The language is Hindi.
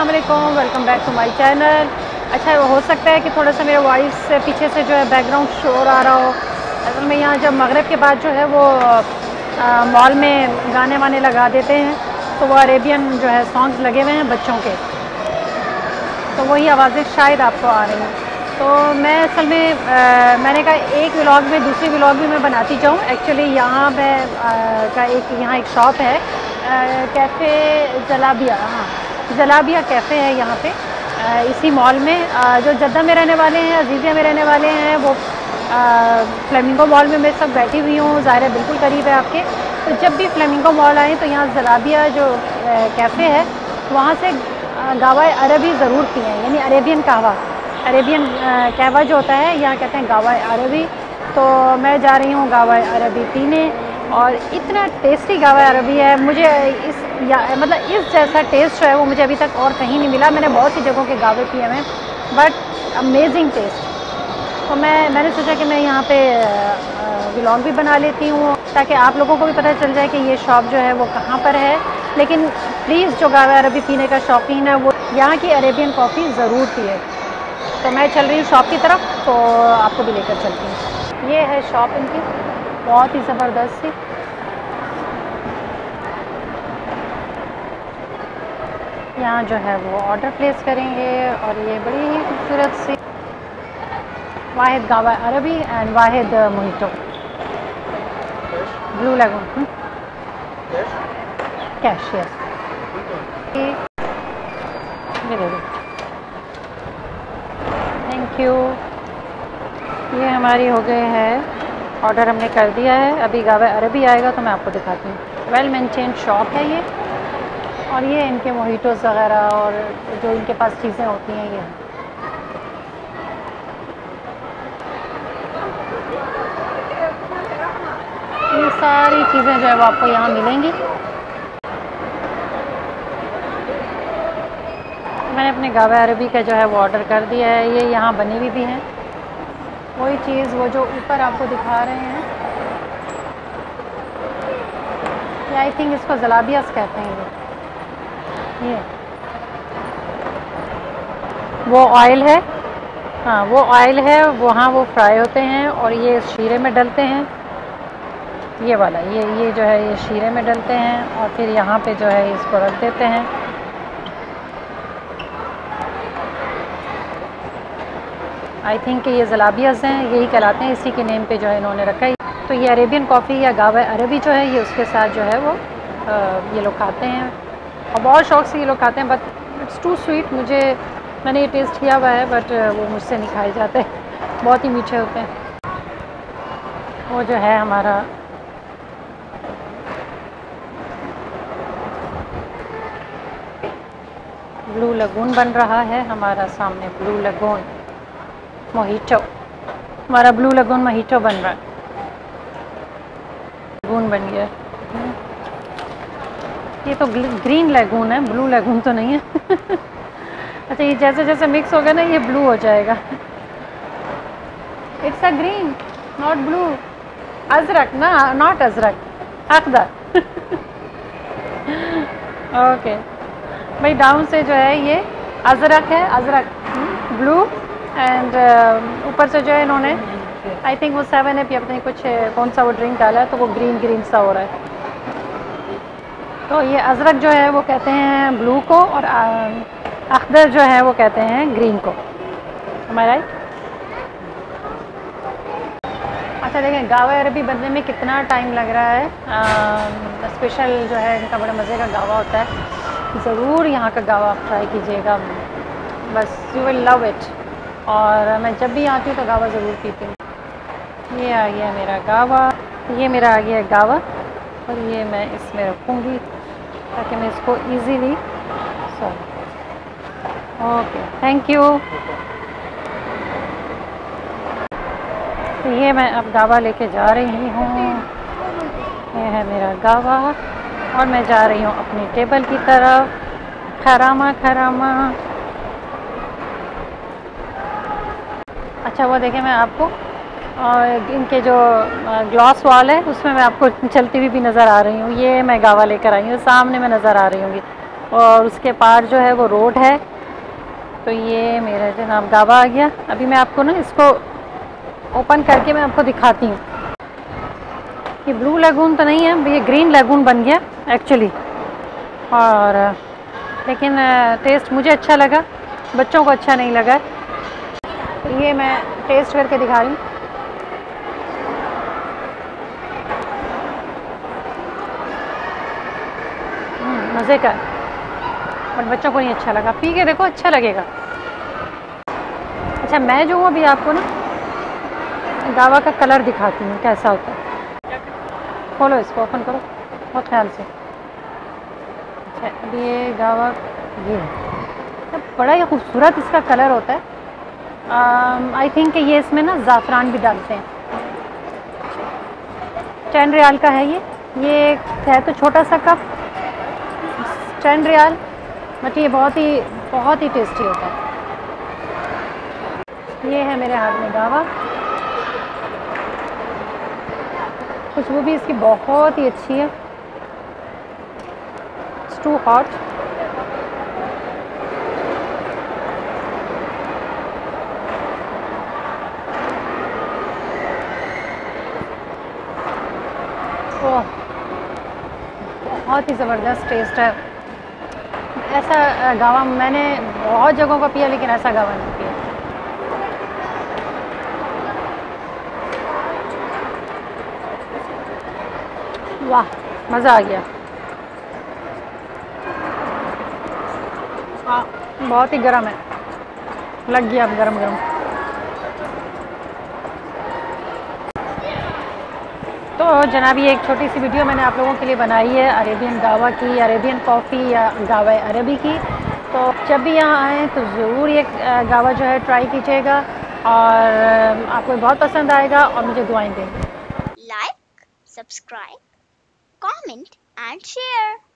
अस्सलाम वालेकुम, welcome back to my channel. अच्छा, हो सकता है कि थोड़ा सा मेरा वॉइस पीछे से जो है बैकग्राउंड शोर आ रहा हो। असल में यहाँ जब मगरिब के बाद जो है वो मॉल में गाने वाने लगा देते हैं, तो वो अरेबियन जो है सॉन्ग्स लगे हुए हैं बच्चों के, तो वही आवाज़ें शायद आपको आ रही हैं। तो मैं असल में मैंने कहा एक व्लॉग में दूसरी व्लॉग भी मैं बनाती जाऊँ। एक्चुअली यहाँ पे यहाँ एक शॉप है, कैफ़े जलाबिया, हाँ जलाबिया कैफ़े है यहाँ पे इसी मॉल में। जो जद्दा में रहने वाले हैं, अजीज़िया में रहने वाले हैं, वो फ्लेमिंगो मॉल में मैं सब बैठी हुई हूँ, ज़ाहिर है बिल्कुल करीब है आपके। तो जब भी फ्लेमिंगो मॉल आएँ तो यहाँ जलाबिया जो कैफ़े है वहाँ से गावाए अरबी ज़रूर पिएँ, यानी अरेबियन कहवा। अरेबियन कहवा जो होता है यहाँ कहते हैं गावाए अरबी। तो मैं जा रही हूँ गावाए अरबी पीने, और इतना टेस्टी गावाए अरबी है, मुझे इस जैसा टेस्ट जो है वो मुझे अभी तक और कहीं नहीं मिला। मैंने बहुत सी जगहों के गावे पिए हैं, बट अमेजिंग टेस्ट। तो मैंने सोचा कि मैं यहाँ पे व्लॉग भी बना लेती हूँ, ताकि आप लोगों को भी पता चल जाए कि ये शॉप जो है वो कहाँ पर है। लेकिन प्लीज़ जो गावाए अरबी पीने का शौकीन है वो यहाँ की अरेबियन कॉफ़ी ज़रूर पिए। तो मैं चल रही हूँ शॉप की तरफ, तो आपको भी लेकर चलती हूँ। ये है शॉप इनकी, बहुत ही ज़बरदस्त सी। यहाँ जो है वो ऑर्डर प्लेस करेंगे, और ये बड़ी ही खूबसूरत सी वाहिद गावा अरबी एंड वाहिद mojito blue lagoon cash. Yes, thank you. ये हमारी हो गए है, ऑर्डर हमने कर दिया है, अभी गावाए अरबी आएगा तो मैं आपको दिखाती हूँ। वेल मेंटेन शॉप है ये, और ये इनके मोहिटोस वगैरह और जो इनके पास चीज़ें होती हैं ये। सारी चीज़ें जो है वो आपको यहाँ मिलेंगी। मैंने अपने गावाए अरबी का जो है वो ऑर्डर कर दिया है। ये यहाँ बनी हुई भी हैं, वही चीज़ वो जो ऊपर आपको दिखा रहे हैं। आई थिंक इसको जलाबिया कहते हैं। ये वो ऑयल है, हाँ वो ऑयल है, वहाँ वो फ्राई होते हैं और ये शीरे में डलते हैं। ये वाला ये जो है ये शीरे में डलते हैं, और फिर यहाँ पे जो है इसको रख देते हैं। आई थिंक ये जलाबियाज़ हैं, यही कहलाते हैं, इसी के नेम पे जो है इन्होंने रखा है। तो ये अरेबियन कॉफ़ी या गावाए अरबी जो है ये उसके साथ जो है वो ये लोग खाते हैं, और बहुत शौक़ से ये लोग खाते हैं। बट इट्स टू स्वीट, मैंने ये टेस्ट किया हुआ है, बट वो मुझसे नहीं खाए जाते, बहुत ही मीठे होते हैं। वो जो है हमारा ब्लू लगून बन रहा है, हमारा सामने ब्लू लगून मोहिटो, हमारा ब्लू लगून मोहिटो बन रहा है, लगून बन गया। ये तो ग्रीन लगून है, ब्लू लगून तो नहीं है। अच्छा, ये जैसे जैसे मिक्स होगा ना ये ब्लू हो जाएगा। It's a green not blue, अजरक ना, नॉट अजरक, अखदर। ओके भाई, डाउन से जो है ये अजरक है, अजरक ब्लू, एंड ऊपर से जो है इन्होंने आई थिंक वो 7 अप या पता नहीं कुछ कौन सा वो ड्रिंक डाला है, तो वो ग्रीन सा हो रहा है। तो ये अजरक जो है वो कहते हैं ब्लू को, और अखदर जो है वो कहते हैं ग्रीन को। हमारा अच्छा, देखें गावाए अरबी बनने में कितना टाइम लग रहा है। स्पेशल जो है इनका बड़ा मज़े का गावा होता है, ज़रूर यहाँ का गावा आप ट्राई कीजिएगा, बस यू विल लव इट। और मैं जब भी आती हूँ तो गावा ज़रूर पीती हूँ। ये आ गया मेरा गावा, ये मेरा आ गया गावा, और ये मैं इसमें रखूँगी ताकि मैं इसको ईजीली। Okay, thank you. तो ये मैं अब गावा लेके जा रही हूँ, ये है मेरा गावा, और मैं जा रही हूँ अपनी टेबल की तरफ। खरामा खरामा। अच्छा, वो देखें मैं आपको, और इनके जो ग्लास वॉल है उसमें मैं आपको चलती हुई भी नज़र आ रही हूँ। ये मैं गावा लेकर आई हूँ, सामने मैं नज़र आ रही हूँ। और उसके पार जो है वो रोड है। तो ये मेरा जनाब गावा आ गया। अभी मैं आपको ना इसको ओपन करके मैं आपको दिखाती हूँ। ये ब्लू लगून तो नहीं है, ये ग्रीन लगून बन गया एक्चुअली, और लेकिन टेस्ट मुझे अच्छा लगा, बच्चों को अच्छा नहीं लगा। ये मैं टेस्ट करके दिखा रही हूँ। मज़े का, बट बच्चों को नहीं अच्छा लगा। पी के देखो, अच्छा लगेगा। अच्छा, मैं जो हूँ अभी आपको ना गावा का कलर दिखाती हूँ कैसा होता है। खोलो इसको, ओपन करो बहुत ख्याल से। अच्छा, अब ये गावा ये है, बड़ा ही खूबसूरत इसका कलर होता है। आई थिंक ये इसमें ना ज़ाफ़रान भी डालते हैं। 10 रियाल का है ये है तो छोटा सा कप, 10 रियाल, बट ये बहुत ही टेस्टी होता है। ये है मेरे हाथ में गावा, खुशबू भी इसकी बहुत ही अच्छी है। It's too hot. बहुत ही ज़बरदस्त टेस्ट है। ऐसा गावा मैंने बहुत जगहों का पिया, लेकिन ऐसा गावा नहीं पिया। वाह, मज़ा आ गया। हाँ, बहुत ही गर्म है, लग गया अब गर्म गर्म। तो जनाब, ये एक छोटी सी वीडियो मैंने आप लोगों के लिए बनाई है अरेबियन गावा की, अरेबियन कॉफ़ी या गावा अरबी की। तो जब भी यहाँ आएँ तो ज़रूर ये गावा जो है ट्राई कीजिएगा, और आपको बहुत पसंद आएगा, और मुझे दुआएं देंगे। Like, subscribe, comment and share.